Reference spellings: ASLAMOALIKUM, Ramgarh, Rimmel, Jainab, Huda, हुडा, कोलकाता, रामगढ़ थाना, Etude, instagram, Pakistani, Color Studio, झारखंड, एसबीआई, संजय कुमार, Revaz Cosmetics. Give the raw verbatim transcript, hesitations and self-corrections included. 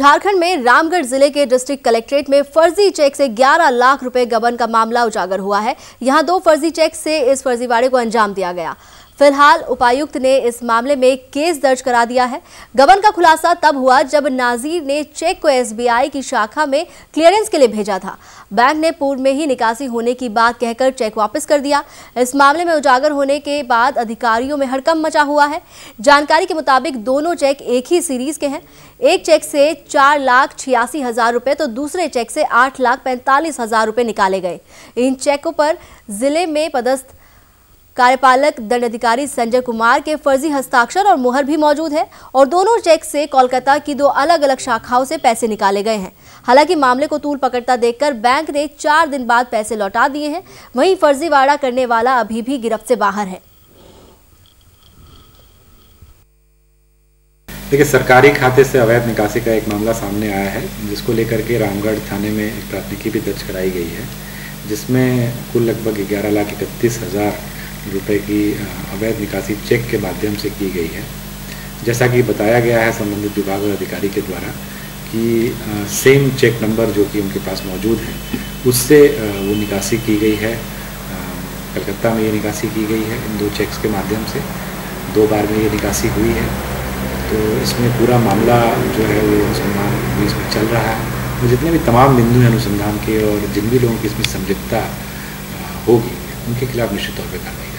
झारखंड में रामगढ़ जिले के डिस्ट्रिक्ट कलेक्ट्रेट में फर्जी चेक से ग्यारह लाख रुपए गबन का मामला उजागर हुआ है। यहां दो फर्जी चेक से इस फर्जीवाड़े को अंजाम दिया गया। फिलहाल उपायुक्त ने इस मामले में केस दर्ज करा दिया है। गबन का खुलासा तब हुआ जब नाजिर ने चेक को एसबीआई की शाखा में क्लियरेंस के लिए भेजा था। बैंक ने पूर्व में ही निकासी होने की बात कहकर चेक वापस कर दिया। इस मामले में उजागर होने के बाद अधिकारियों में हड़कंप मचा हुआ है। जानकारी के मुताबिक दोनों चेक एक ही सीरीज के हैं। एक चेक से चार लाख छियासी हजार रुपये तो दूसरे चेक से आठ लाख पैंतालीस हजार रुपये निकाले गए। इन चेकों पर जिले में पदस्थ कार्यपालक दंडाधिकारी संजय कुमार के फर्जी हस्ताक्षर और मुहर भी मौजूद है और दोनों चेक से कोलकाता की दो अलग अलग शाखाओं से पैसे निकाले गए हैं। हालांकि मामले को तूल पकड़ता देखकर बैंक ने चार दिन बाद पैसे लौटा दिए हैं। वहीं फर्जीवाड़ा करने वाला अभी भी गिरफ्त से बाहर है। देखिए, सरकारी खाते से अवैध निकासी का एक मामला सामने आया है, जिसको लेकर के रामगढ़ थाने में एक प्राथमिकी भी दर्ज कराई गई है, जिसमें कुल लगभग ग्यारह लाख इकतीस हजार रुपए की अवैध निकासी चेक के माध्यम से की गई है। जैसा कि बताया गया है संबंधित विभाग और अधिकारी के द्वारा कि सेम चेक नंबर जो कि उनके पास मौजूद है, उससे वो निकासी की गई है। कलकत्ता में ये निकासी की गई है। इन दो चेक्स के माध्यम से दो बार में ये निकासी हुई है। तो इसमें पूरा मामला जो है वो अनुसंधान पुलिस में चल रहा है। वो जितने भी तमाम बिंदु हैं अनुसंधान के और जिन भी लोगों की इसमें संलिप्तता होगी, उनके खिलाफ निश्चित तौर पर कार्रवाई